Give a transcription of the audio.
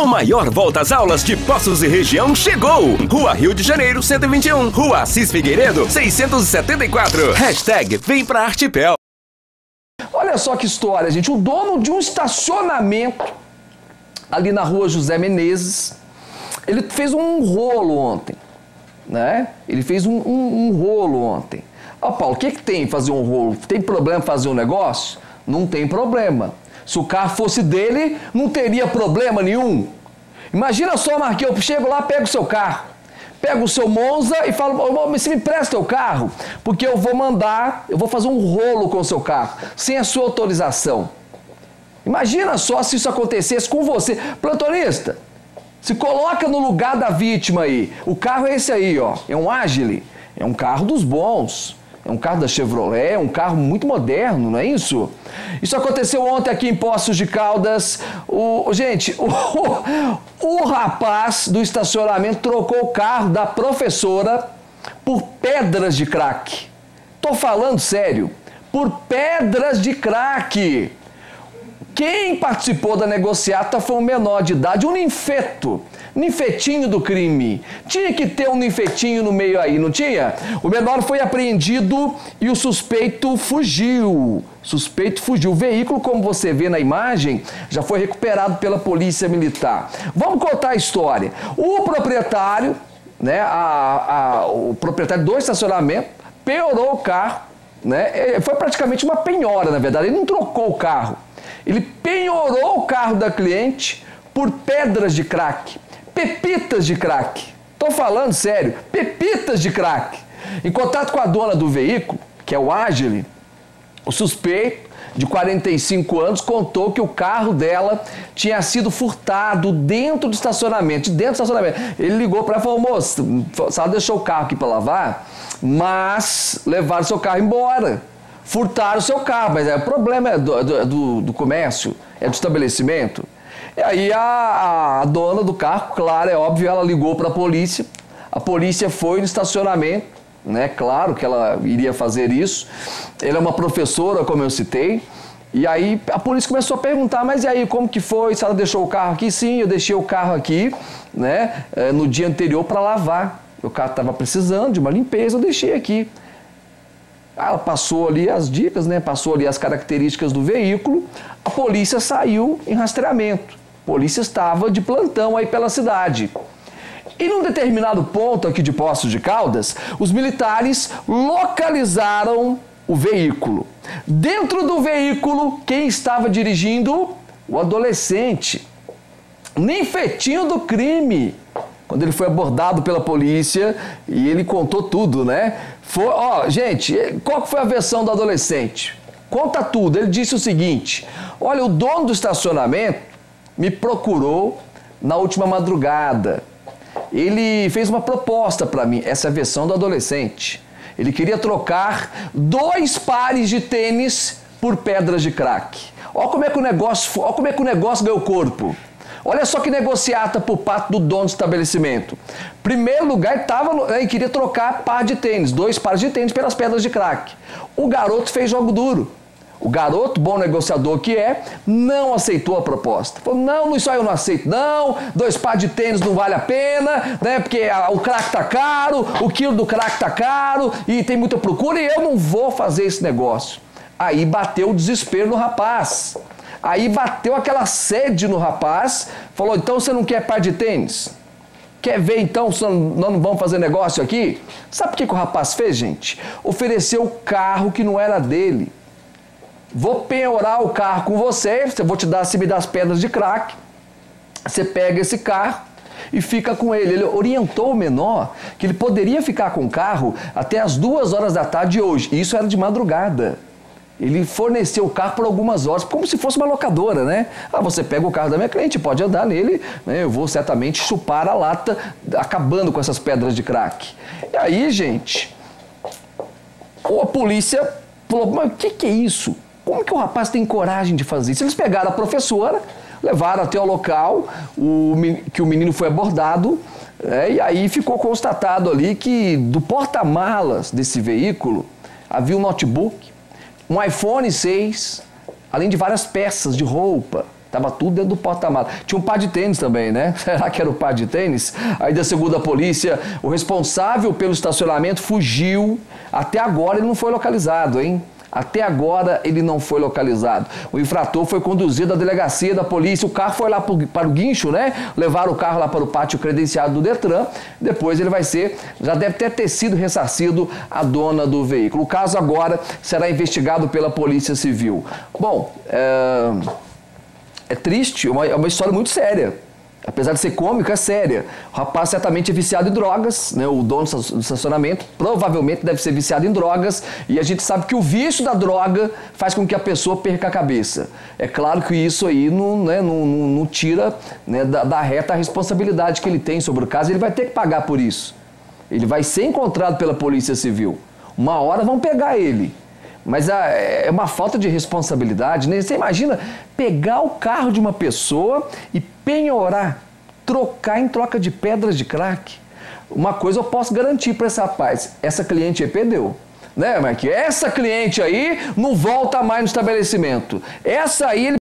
O maior volta às aulas de Poços e região chegou! Rua Rio de Janeiro, 121. Rua Assis Figueiredo, 674. Hashtag Vem Pra Artipel. Olha só que história, gente. O dono de um estacionamento ali na rua José Menezes, ele fez um rolo ontem, né? Ele fez um rolo ontem. Ó, Paulo, o que que tem fazer um rolo? Tem problema fazer um negócio? Não tem problema. Se o carro fosse dele, não teria problema nenhum. Imagina só, Marquinhos, eu chego lá, pego o seu carro, pego o seu Monza e falo, você me empresta o carro, porque eu vou mandar, eu vou fazer um rolo com o seu carro, sem a sua autorização. Imagina só se isso acontecesse com você. Plantonista, se coloca no lugar da vítima aí. O carro é esse aí, ó. É um Agile, é um carro dos bons. É um carro da Chevrolet, é um carro muito moderno, não é isso? Isso aconteceu ontem aqui em Poços de Caldas. Gente, o rapaz do estacionamento trocou o carro da professora por pedras de crack. Tô falando sério, por pedras de crack. Quem participou da negociata foi um menor de idade, um ninfeto. Ninfetinho do crime. Tinha que ter um ninfetinho no meio aí, não tinha? O menor foi apreendido e o suspeito fugiu. O veículo, como você vê na imagem, já foi recuperado pela polícia militar. Vamos contar a história. O proprietário, né, o proprietário do estacionamento, penhorou o carro, né? Foi praticamente uma penhora, na verdade. Ele não trocou o carro. Ele penhorou o carro da cliente por pedras de crack. Pepitas de crack, tô falando sério, pepitas de crack. Em contato com a dona do veículo, que é o Agile, o suspeito, de 45 anos, contou que o carro dela tinha sido furtado dentro do estacionamento, Ele ligou para ela e falou, moça, você deixou o carro aqui para lavar, mas levaram seu carro embora. Furtaram o seu carro, mas o problema é do comércio, é do estabelecimento. E aí a dona do carro, claro, é óbvio, ela ligou para a polícia foi no estacionamento, né? Claro que ela iria fazer isso. Ela é uma professora, como eu citei, e aí a polícia começou a perguntar, mas e aí, como que foi? Se ela deixou o carro aqui? Sim, eu deixei o carro aqui, né? No dia anterior para lavar. O carro estava precisando de uma limpeza, eu deixei aqui. Ela passou ali as dicas, né? Passou ali as características do veículo, a polícia saiu em rastreamento. A polícia estava de plantão aí pela cidade. E num determinado ponto aqui de Poços de Caldas, os militares localizaram o veículo. Dentro do veículo, quem estava dirigindo? O adolescente. Ninfetinho do crime. Quando ele foi abordado pela polícia e ele contou tudo, né? Gente, qual foi a versão do adolescente? Conta tudo. Ele disse o seguinte, olha, o dono do estacionamento me procurou na última madrugada. Ele fez uma proposta para mim, essa é a versão do adolescente. Ele queria trocar 2 pares de tênis por pedras de crack. Olha como é que o negócio, olha como é que o negócio ganhou corpo. Olha só que negociata por parte do dono do estabelecimento. Primeiro lugar, ele queria trocar par de tênis, 2 pares de tênis pelas pedras de crack. O garoto fez jogo duro. O garoto, bom negociador que é, não aceitou a proposta. Falou, não, isso aí eu não aceito não, 2 pares de tênis não vale a pena, né? Porque o crack tá caro, o quilo do crack tá caro e tem muita procura e eu não vou fazer esse negócio. Aí bateu o desespero no rapaz. Aí bateu aquela sede no rapaz, falou, então você não quer par de tênis? Quer ver então se nós não vamos fazer negócio aqui? Sabe o que o rapaz fez, gente? Ofereceu o carro que não era dele. Vou penhorar o carro com você, você me dá as pedras de crack, você pega esse carro e fica com ele. Ele orientou o menor que ele poderia ficar com o carro até as 2 horas da tarde de hoje. Isso era de madrugada. Ele forneceu o carro por algumas horas, como se fosse uma locadora, né? Ah, você pega o carro da minha cliente, pode andar nele, né? Eu vou certamente chupar a lata, acabando com essas pedras de crack. E aí, gente, a polícia falou, mas o que é isso? Como que o rapaz tem coragem de fazer isso? Eles pegaram a professora, levaram até o local que o menino foi abordado, né? E aí ficou constatado ali que do porta-malas desse veículo havia um notebook, um iPhone 6, além de várias peças de roupa, Tava tudo dentro do porta-mala. Tinha um par de tênis também, né? Será que era o par de tênis? Aí, segundo a polícia, o responsável pelo estacionamento fugiu. Até agora ele não foi localizado, hein? Até agora ele não foi localizado. O infrator foi conduzido à delegacia da polícia. O carro foi lá para o guincho, né? Levaram o carro lá para o pátio credenciado do Detran. Depois ele vai ser, já deve ter sido ressarcido a dona do veículo. O caso agora será investigado pela Polícia Civil. Bom, é triste, é uma história muito séria. Apesar de ser cômica, é séria. O rapaz certamente é viciado em drogas, né? O dono do estacionamento provavelmente deve ser viciado em drogas, e a gente sabe que o vício da droga faz com que a pessoa perca a cabeça. É claro que isso aí não, né, não tira, né, da reta a responsabilidade que ele tem sobre o caso. Ele vai ter que pagar por isso. Ele vai ser encontrado pela Polícia Civil. Uma hora vão pegar ele. Mas é uma falta de responsabilidade, né? Você imagina pegar o carro de uma pessoa e penhorar, trocar em troca de pedras de crack. Uma coisa eu posso garantir para esse rapaz: essa cliente aí perdeu, né, Mike? Essa cliente aí não volta mais no estabelecimento. Essa aí ele